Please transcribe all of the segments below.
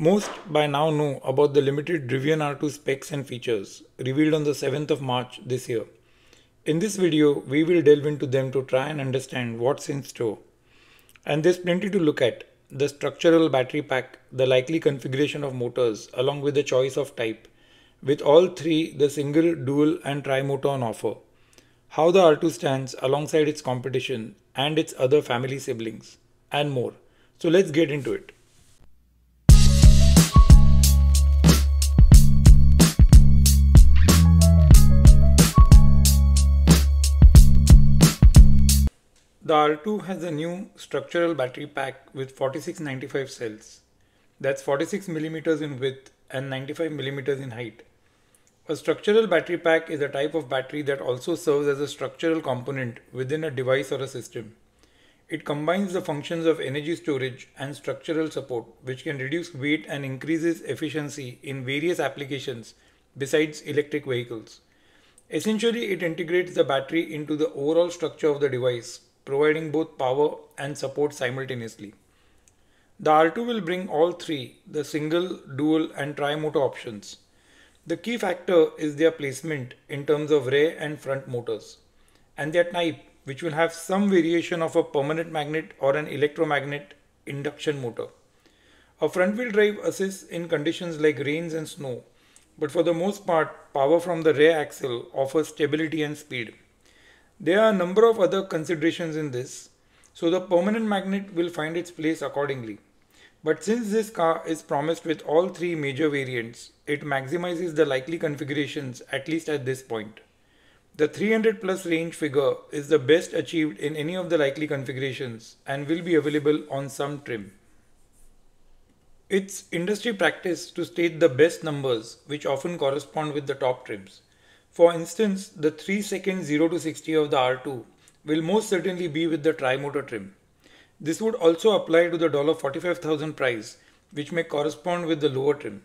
Most by now know about the limited Rivian R2 specs and features revealed on the 7th of March this year. In this video, we will delve into them to try and understand what's in store. And there's plenty to look at: the structural battery pack, the likely configuration of motors along with the choice of type, with all three, the single, dual and tri-motor on offer, how the R2 stands alongside its competition and its other family siblings, and more. So let's get into it. The R2 has a new structural battery pack with 4695 cells. That's 46mm in width and 95mm in height. A structural battery pack is a type of battery that also serves as a structural component within a device or a system. It combines the functions of energy storage and structural support, which can reduce weight and increases efficiency in various applications besides electric vehicles. Essentially, it integrates the battery into the overall structure of the device, providing both power and support simultaneously. The R2 will bring all three, the single, dual and tri-motor options. The key factor is their placement in terms of rear and front motors, and their type, which will have some variation of a permanent magnet or an electromagnet induction motor. A front-wheel drive assists in conditions like rains and snow, but for the most part, power from the rear axle offers stability and speed. There are a number of other considerations in this, so the permanent magnet will find its place accordingly. But since this car is promised with all three major variants, it maximizes the likely configurations, at least at this point. The 300 plus range figure is the best achieved in any of the likely configurations and will be available on some trim. It's industry practice to state the best numbers, which often correspond with the top trims. For instance, the 3-second 0 to 60 of the R2 will most certainly be with the tri-motor trim. This would also apply to the $45,000 price, which may correspond with the lower trim.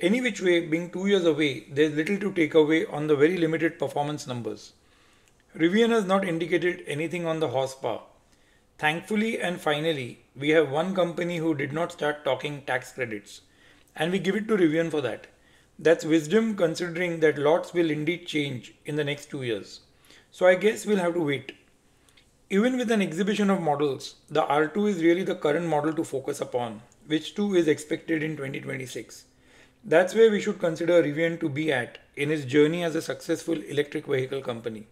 Any which way, being 2 years away, there's little to take away on the very limited performance numbers. Rivian has not indicated anything on the horsepower. Thankfully and finally, we have one company who did not start talking tax credits, and we give it to Rivian for that. That's wisdom, considering that lots will indeed change in the next 2 years. So I guess we'll have to wait. Even with an exhibition of models, the R2 is really the current model to focus upon, which too is expected in 2026. That's where we should consider Rivian to be at in its journey as a successful electric vehicle company.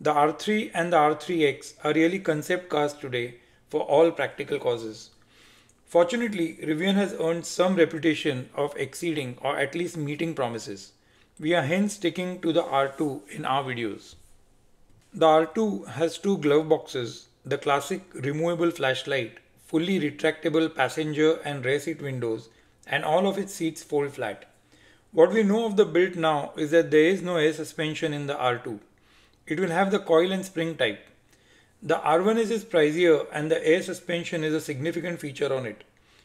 The R3 and the R3X are really concept cars today for all practical causes. Fortunately, Rivian has earned some reputation of exceeding or at least meeting promises. We are hence sticking to the R2 in our videos. The R2 has two glove boxes, the classic removable flashlight, fully retractable passenger and rear seat windows, and all of its seats fold flat. What we know of the build now is that there is no air suspension in the R2. It will have the coil and spring type. The R1S is pricier and the air suspension is a significant feature on it.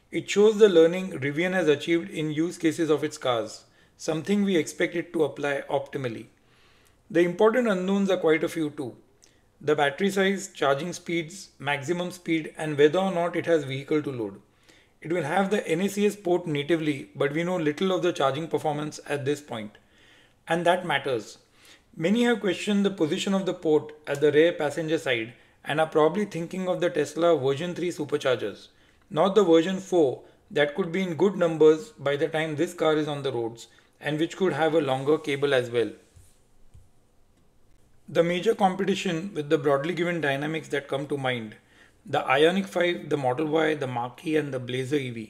It shows the learning Rivian has achieved in use cases of its cars, something we expect it to apply optimally. The important unknowns are quite a few too. The battery size, charging speeds, maximum speed, and whether or not it has vehicle to load. It will have the NACS port natively, but we know little of the charging performance at this point. And that matters. Many have questioned the position of the port at the rear passenger side and are probably thinking of the Tesla version 3 superchargers, not the version 4 that could be in good numbers by the time this car is on the roads and which could have a longer cable as well. The major competition with the broadly given dynamics that come to mind: the Ioniq 5, the Model Y, the Mach-E and the Blazer EV.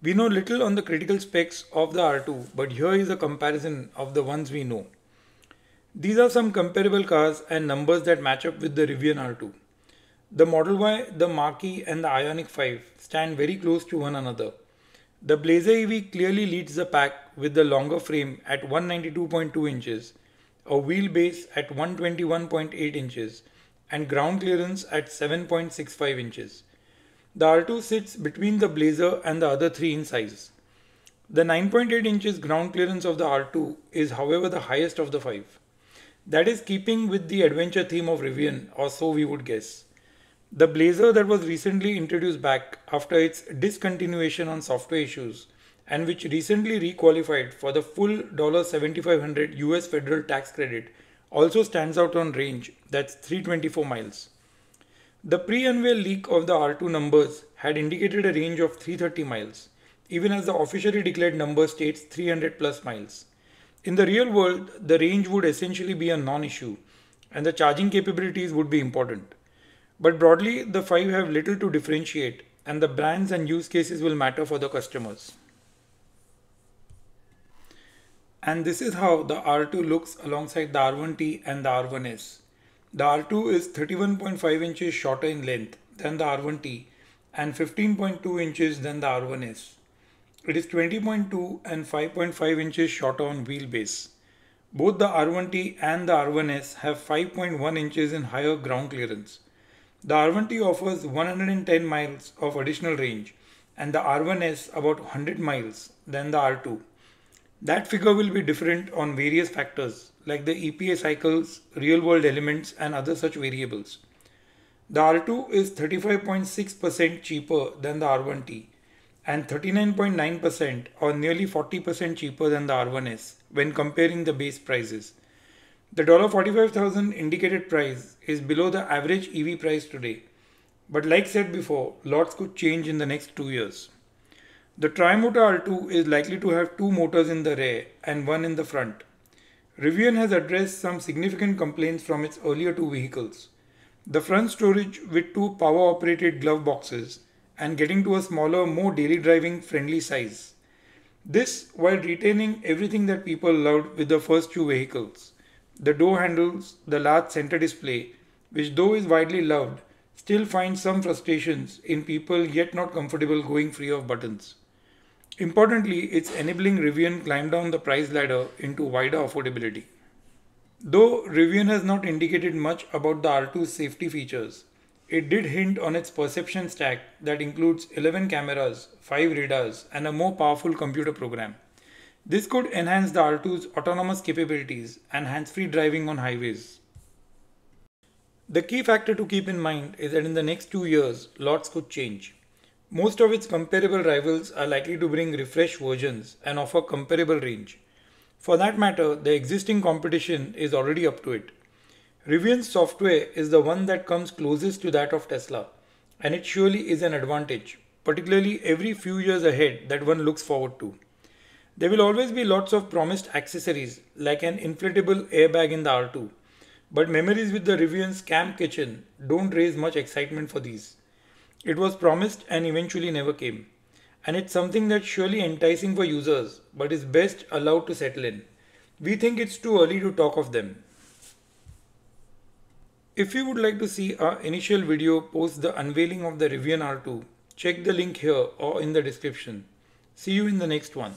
We know little on the critical specs of the R2, but here is a comparison of the ones we know. These are some comparable cars and numbers that match up with the Rivian R2. The Model Y, the Mach-E and the Ioniq 5 stand very close to one another. The Blazer EV clearly leads the pack with the longer frame at 192.2 inches, a wheelbase at 121.8 inches, and ground clearance at 7.65 inches. The R2 sits between the Blazer and the other three in size. The 9.8 inches ground clearance of the R2 is however the highest of the five. That is keeping with the adventure theme of Rivian, or so we would guess. The Blazer that was recently introduced back after its discontinuation on software issues and which recently requalified for the full $7,500 US federal tax credit also stands out on range, that's 324 miles. The pre-unveil leak of the R2 numbers had indicated a range of 330 miles, even as the officially declared number states 300 plus miles. In the real world, the range would essentially be a non-issue and the charging capabilities would be important. But broadly, the 5 have little to differentiate and the brands and use cases will matter for the customers. And this is how the R2 looks alongside the R1T and the R1S. The R2 is 31.5 inches shorter in length than the R1T and 15.2 inches than the R1S. It is 20.2 and 5.5 inches shorter on wheelbase. Both the R1T and the R1S have 5.1 inches in higher ground clearance. The R1T offers 110 miles of additional range and the R1S about 100 miles than the R2. That figure will be different on various factors like the EPA cycles, real-world elements and other such variables. The R2 is 35.6% cheaper than the R1T and 39.9% or nearly 40% cheaper than the R1S when comparing the base prices. The $45,000 indicated price is below the average EV price today, but like said before, lots could change in the next 2 years. The Tri-Motor R2 is likely to have 2 motors in the rear and 1 in the front. Rivian has addressed some significant complaints from its earlier 2 vehicles. The front storage with 2 power-operated glove boxes and getting to a smaller, more daily driving friendly size. This while retaining everything that people loved with the first 2 vehicles. The door handles, the large center display, which though is widely loved, still finds some frustrations in people yet not comfortable going free of buttons. Importantly, it's enabling Rivian climb down the price ladder into wider affordability. Though Rivian has not indicated much about the R2's safety features, it did hint on its perception stack that includes 11 cameras, 5 radars, and a more powerful computer program. This could enhance the R2's autonomous capabilities and hands-free driving on highways. The key factor to keep in mind is that in the next 2 years, lots could change. Most of its comparable rivals are likely to bring refreshed versions and offer comparable range. For that matter, the existing competition is already up to it. Rivian's software is the one that comes closest to that of Tesla, and it surely is an advantage, particularly every few years ahead that one looks forward to. There will always be lots of promised accessories like an inflatable airbag in the R2, but memories with the Rivian's camp kitchen don't raise much excitement for these. It was promised and eventually never came, and it's something that's surely enticing for users but is best allowed to settle in. We think it's too early to talk of them. If you would like to see our initial video post the unveiling of the Rivian R2, check the link here or in the description. See you in the next one.